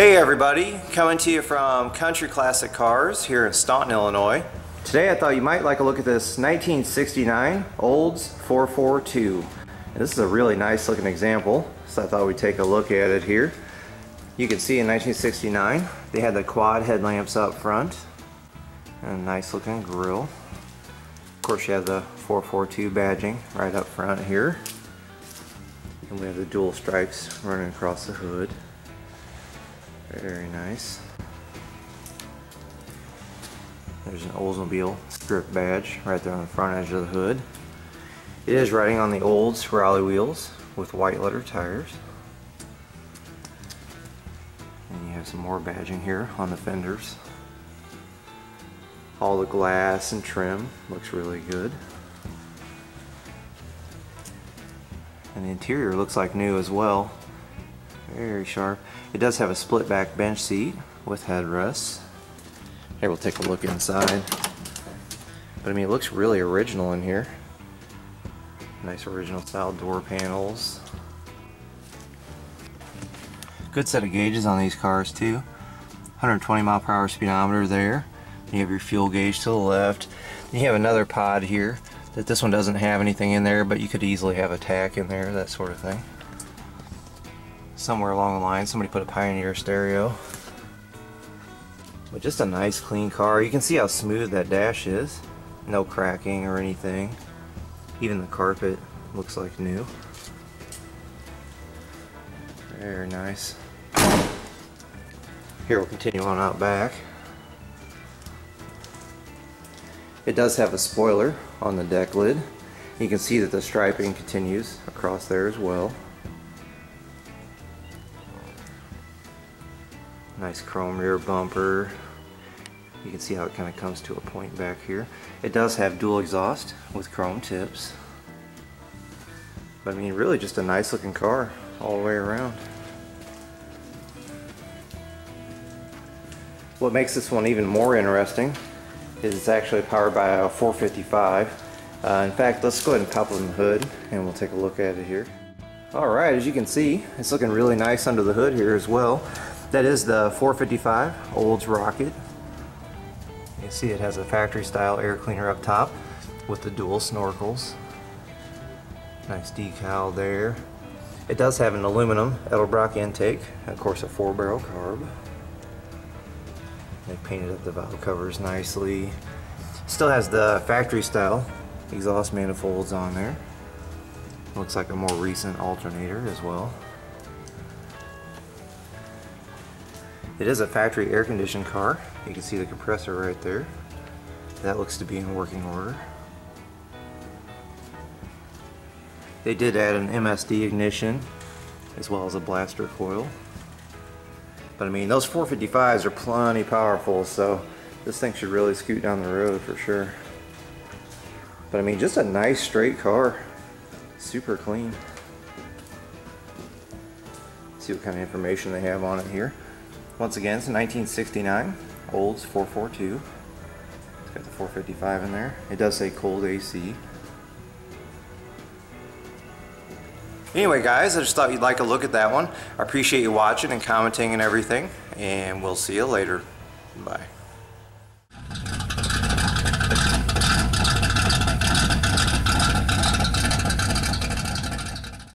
Hey everybody, coming to you from Country Classic Cars here in Staunton, Illinois. Today I thought you might like a look at this 1969 Olds 442. This is a really nice looking example, so I thought we'd take a look at it here. You can see in 1969 they had the quad headlamps up front and a nice looking grille. Of course you have the 442 badging right up front here. And we have the dual stripes running across the hood. Very nice. There's an Oldsmobile script badge right there on the front edge of the hood. It is riding on the Olds rally wheels with white letter tires. And you have some more badging here on the fenders. All the glass and trim looks really good. And the interior looks like new as well. Very sharp. It does have a split back bench seat with headrests. Here we'll take a look inside. But I mean, it looks really original in here. Nice original style door panels. Good set of gauges on these cars too. 120 mile per hour speedometer there. You have your fuel gauge to the left. You have another pod here that this one doesn't have anything in there, but you could easily have a tack in there, that sort of thing. Somewhere along the line somebody put a Pioneer stereo. But just a nice clean car. You can see how smooth that dash is. No cracking or anything. Even the carpet looks like new. Very nice. Here we'll continue on out back. It does have a spoiler on the deck lid. You can see that the striping continues across there as well. Nice chrome rear bumper. You can see how it kind of comes to a point back here. It does have dual exhaust with chrome tips. But I mean, really just a nice looking car all the way around. What makes this one even more interesting is it's actually powered by a 455. In fact, let's go ahead and pop on the hood and we'll take a look at it here. Alright, as you can see, it's looking really nice under the hood here as well. That is the 455 Olds Rocket. You see it has a factory style air cleaner up top with the dual snorkels. Nice decal there. It does have an aluminum Edelbrock intake, and of course a 4-barrel carb. They painted up the valve covers nicely. Still has the factory style exhaust manifolds on there. Looks like a more recent alternator as well. It is a factory air-conditioned car. You can see the compressor right there. That looks to be in working order. They did add an MSD ignition as well as a blaster coil. But I mean, those 455s are plenty powerful, so this thing should really scoot down the road for sure. But I mean, just a nice straight car. Super clean. Let's see what kind of information they have on it here. Once again, it's a 1969 Olds 442. It's got the 455 in there. It does say cold AC. Anyway guys, I just thought you'd like a look at that one. I appreciate you watching and commenting and everything, and we'll see you later. Bye.